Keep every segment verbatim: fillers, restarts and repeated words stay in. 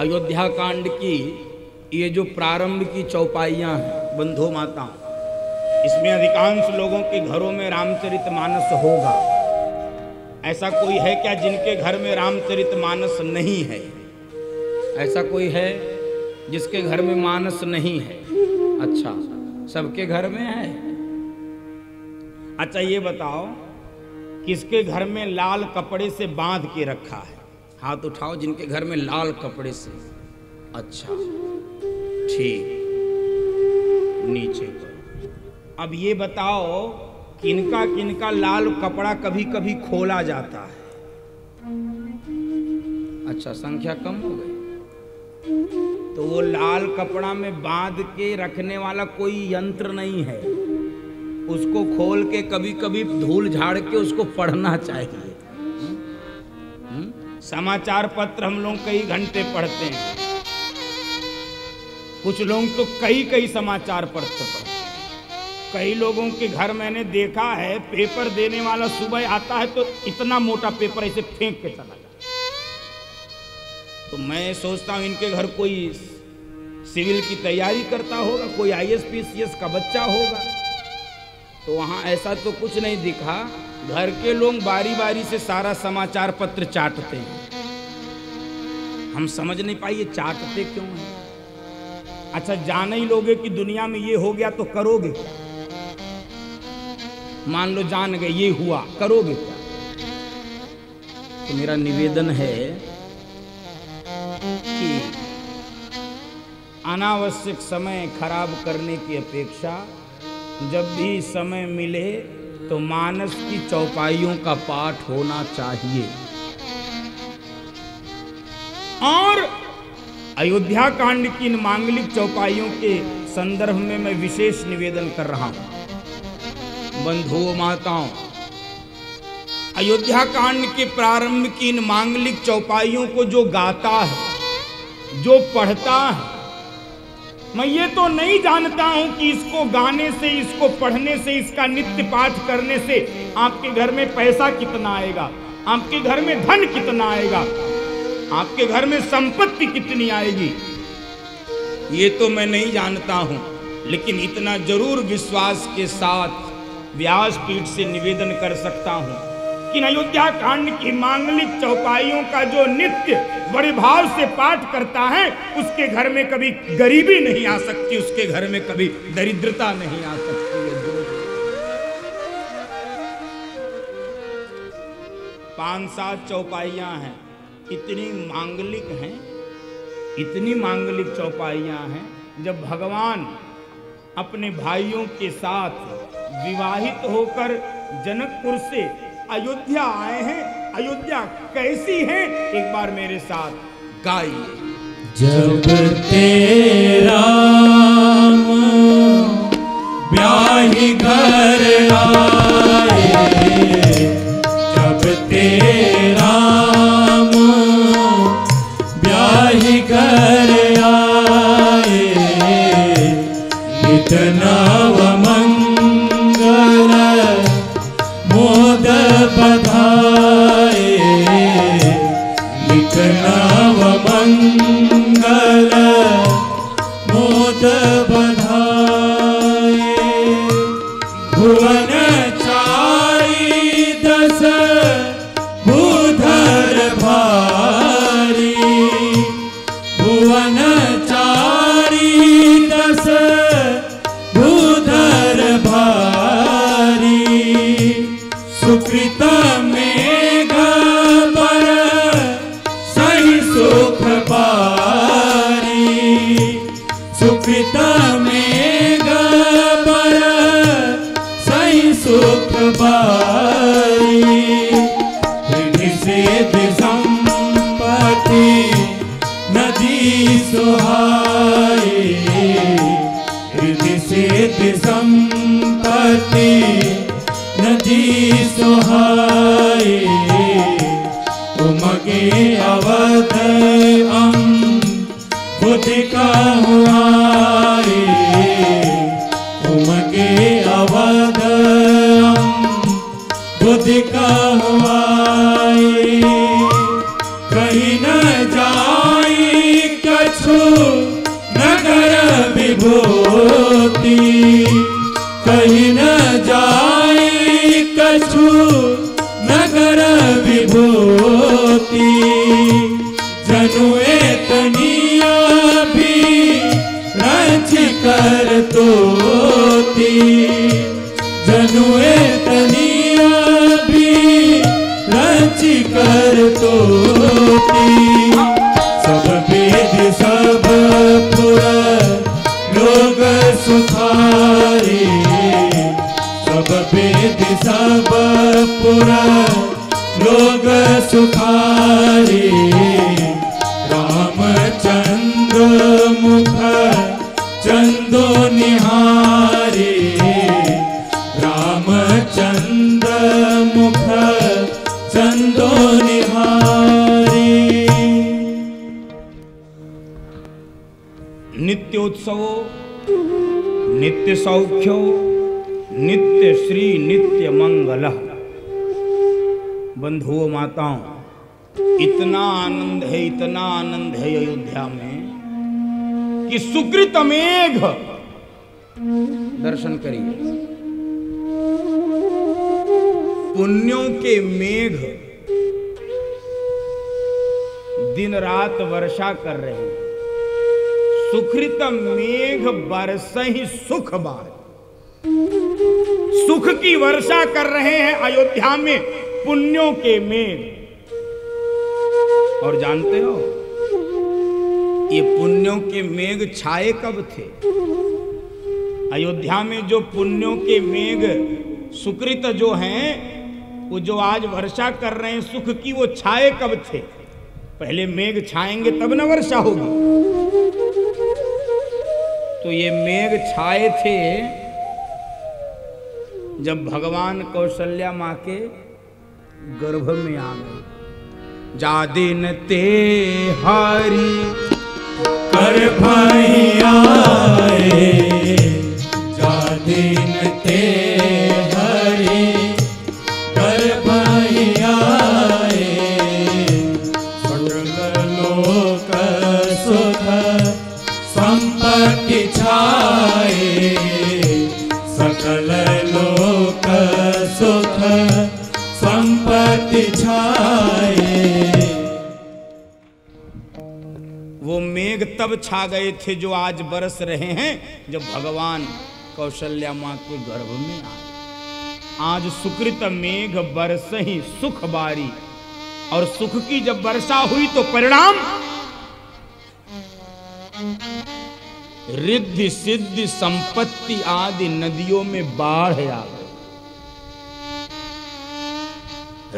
अयोध्या कांड की ये जो प्रारंभ की चौपाइयाँ हैं बंधो माता, इसमें अधिकांश लोगों के घरों में रामचरितमानस होगा। ऐसा कोई है क्या जिनके घर में रामचरितमानस नहीं है? ऐसा कोई है जिसके घर में मानस नहीं है? अच्छा, सबके घर में है। अच्छा ये बताओ, किसके घर में लाल कपड़े से बांध के रखा है? हाथ उठाओ जिनके घर में लाल कपड़े से। अच्छा ठीक, नीचे करो। अब ये बताओ किनका किनका लाल कपड़ा कभी कभी खोला जाता है? अच्छा संख्या कम हो गई। तो वो लाल कपड़ा में बांध के रखने वाला कोई यंत्र नहीं है, उसको खोल के कभी कभी धूल झाड़ के उसको पढ़ना चाहिए। समाचार पत्र हम लोग कई घंटे पढ़ते हैं, कुछ लोग तो कई कई समाचार पत्र पढ़ते हैं। कई लोगों के घर मैंने देखा है पेपर देने वाला सुबह आता है तो इतना मोटा पेपर ऐसे फेंक के चला जाता है। तो मैं सोचता हूँ इनके घर कोई सिविल की तैयारी करता होगा, कोई I A S P C S का बच्चा होगा। तो वहाँ ऐसा तो कुछ नहीं दिखा। घर के लोग बारी बारी से सारा समाचार पत्र चाटते हैं। हम समझ नहीं पाए ये चाटते क्यों हैं। अच्छा जान ही लोगे कि दुनिया में ये हो गया तो करोगे क्या? मान लो जान गए ये हुआ, करोगे क्या? तो मेरा निवेदन है कि अनावश्यक समय खराब करने की अपेक्षा जब भी समय मिले तो मानस की चौपाइयों का पाठ होना चाहिए। और अयोध्या कांड की इन मांगलिक चौपाइयों के संदर्भ में मैं विशेष निवेदन कर रहा हूं बंधुओं माताओं। अयोध्या कांड के प्रारंभ की इन मांगलिक चौपाइयों को जो गाता है, जो पढ़ता है, मैं ये तो नहीं जानता हूं कि इसको गाने से, इसको पढ़ने से, इसका नित्य पाठ करने से आपके घर में पैसा कितना आएगा, आपके घर में धन कितना आएगा, आपके घर में संपत्ति कितनी आएगी, ये तो मैं नहीं जानता हूं। लेकिन इतना जरूर विश्वास के साथ व्यास पीठ से निवेदन कर सकता हूं कि अयोध्या कांड की मांगलिक चौपाइयों का जो नित्य बड़े भाव से पाठ करता है उसके घर में कभी गरीबी नहीं आ सकती, उसके घर में कभी दरिद्रता नहीं आ सकती। पांच सात चौपाइयां हैं, इतनी मांगलिक हैं, इतनी मांगलिक चौपाइयां हैं। जब भगवान अपने भाइयों के साथ विवाहित होकर जनकपुर से अयोध्या आए हैं, अयोध्या कैसी है एक बार मेरे साथ गाइए। जब तेरा ब्याही घर आए, जब तेरा ब्याही घर आए, इतना मंगल मोद बधाए, नव मंगल मोद बधाए। भुवन चारि दस भूधर भारी, भुवन चारि दस भूधर भारी, सुकृत रिद्ध सिद्ध संपत्ति नदी सुहाई, रिद्ध सिद्ध संपत्ति नदी सुहाई। उमगे अवध बुध का हुआ, उमगे अवध बुध का हुआ। कहीं न जाए कितनिया भी रंच कर तोती, जनुए तनिया भी रंच कर तोती। सब बेद सब पुरा लोग सुखारी, सब बेद सब पुरा लोग सुखारी। नित्योत्सवो नित्य सौख्यो नित्य श्री नित्य मंगल। बंधुओं माताओं, इतना आनंद है, इतना आनंद है अयोध्या में कि सुकृत मेघ दर्शन करिए। पुण्यों के मेघ दिन रात वर्षा कर रहे हैं। सुकृत मेघ बरसहि सुख बार, सुख की वर्षा कर रहे हैं अयोध्या में पुण्यों के मेघ। और जानते हो ये पुण्यों के मेघ छाए कब थे? अयोध्या में जो पुण्यों के मेघ सुकृत जो हैं, वो जो आज वर्षा कर रहे हैं सुख की, वो छाए कब थे? पहले मेघ छाएंगे तब न वर्षा होगी। तो ये मेघ छाए थे जब भगवान कौशल्या माँ के गर्भ में आ गए। जा दिन ते हरि गर्भ आए, जा दिन ते हरि गर्भ आए। सकल लोक सुख संपत्ति छाए, सकल लोक सुख संपत्ति छाए। वो मेघ तब छा गए थे जो आज बरस रहे हैं, जब भगवान कौशल्या माँ के गर्भ में आए। आज सुकृत मेघ बरसहि सुख बारी, और सुख की जब वर्षा हुई तो परिणाम रिद्ध सिद्ध संपत्ति आदि नदियों में बाढ़ आ गई।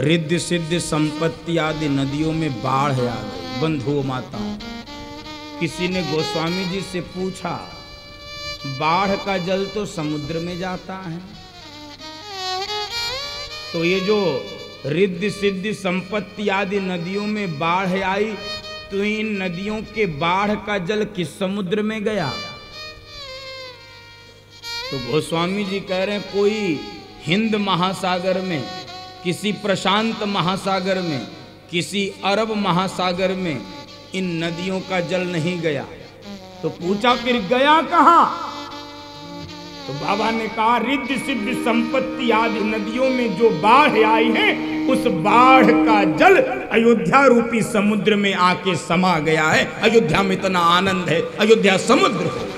रिद्ध सिद्ध संपत्ति आदि नदियों में बाढ़ आ गई। बंधुओं माताओं, किसी ने गोस्वामी जी से पूछा, बाढ़ का जल तो समुद्र में जाता है, तो ये जो रिद्ध सिद्ध संपत्ति आदि नदियों में बाढ़ आई, तो इन नदियों के बाढ़ का जल किस समुद्र में गया? तो गोस्वामी जी कह रहे हैं, कोई हिंद महासागर में, किसी प्रशांत महासागर में, किसी अरब महासागर में इन नदियों का जल नहीं गया। तो पूछा फिर गया कहाँ? तो बाबा ने कहा रिद्ध सिद्ध संपत्ति आदि नदियों में जो बाढ़ आई है, उस बाढ़ का जल अयोध्या रूपी समुद्र में आके समा गया है। अयोध्या में इतना आनंद है, अयोध्या समुद्र है।